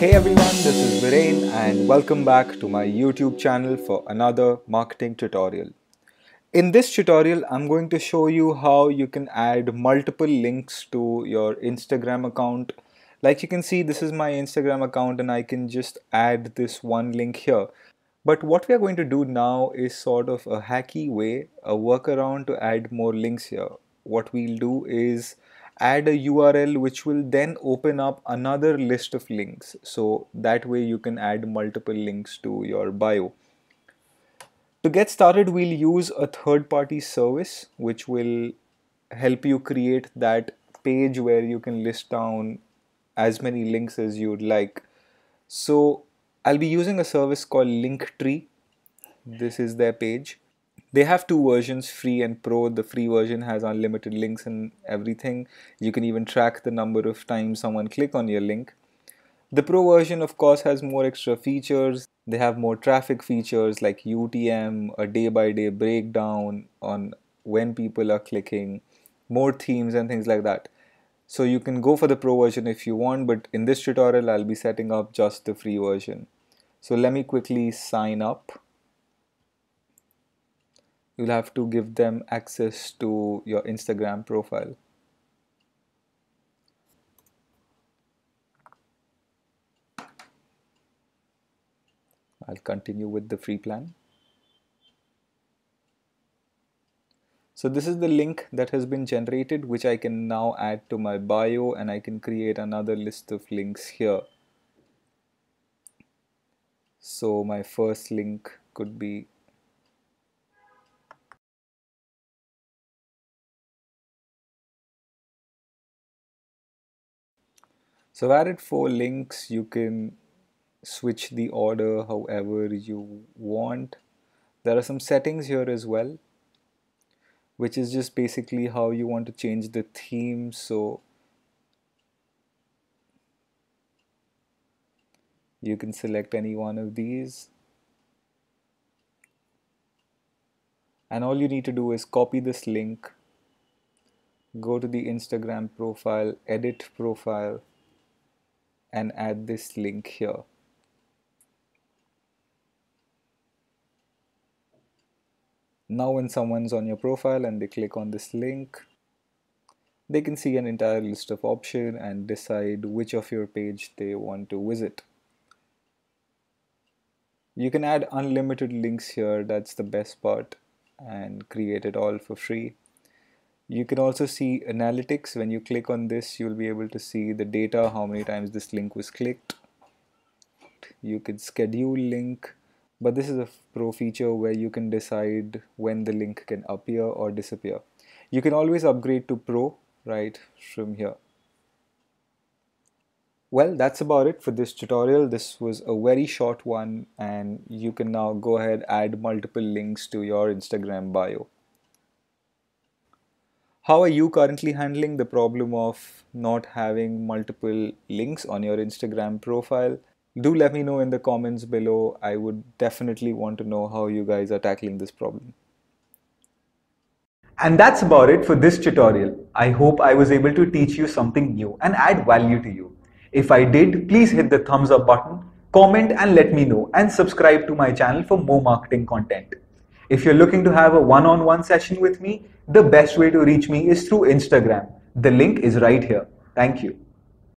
Hey everyone, this is Viren and welcome back to my YouTube channel for another marketing tutorial. In this tutorial, I'm going to show you how you can add multiple links to your Instagram account. Like you can see, this is my Instagram account and I can just add this one link here. But what we are going to do now is sort of a hacky way, a workaround to add more links here. What we'll do is add a URL which will then open up another list of links, so that way you can add multiple links to your bio. To get started, we'll use a third-party service which will help you create that page where you can list down as many links as you'd like. So I'll be using a service called Linktree. This is their page. They have two versions, free and pro. The free version has unlimited links and everything. You can even track the number of times someone click on your link. The pro version, of course, has more extra features. They have more traffic features like UTM, a day-by-day breakdown on when people are clicking, more themes and things like that. So you can go for the pro version if you want, but in this tutorial, I'll be setting up just the free version. So let me quickly sign up. You'll have to give them access to your Instagram profile. I'll continue with the free plan. So this is the link that has been generated, which I can now add to my bio, and I can create another list of links here. So my first link could be . So I've added 4 links. You can switch the order however you want. There are some settings here as well, which is just basically how you want to change the theme. So you can select any one of these. And all you need to do is copy this link, go to the Instagram profile, edit profile, and add this link here. Now when someone's on your profile and they click on this link, they can see an entire list of options and decide which of your page they want to visit. You can add unlimited links here, that's the best part, and create it all for free. You can also see analytics. When you click on this, you'll be able to see the data, how many times this link was clicked. You could schedule link, but this is a pro feature where you can decide when the link can appear or disappear. You can always upgrade to pro right from here. Well, that's about it for this tutorial. This was a very short one, and you can now go ahead, add multiple links to your Instagram bio. How are you currently handling the problem of not having multiple links on your Instagram profile? Do let me know in the comments below. I would definitely want to know how you guys are tackling this problem. And that's about it for this tutorial. I hope I was able to teach you something new and add value to you. If I did, please hit the thumbs up button, comment and let me know, and subscribe to my channel for more marketing content. If you're looking to have a one-on-one session with me, the best way to reach me is through Instagram. The link is right here. Thank you.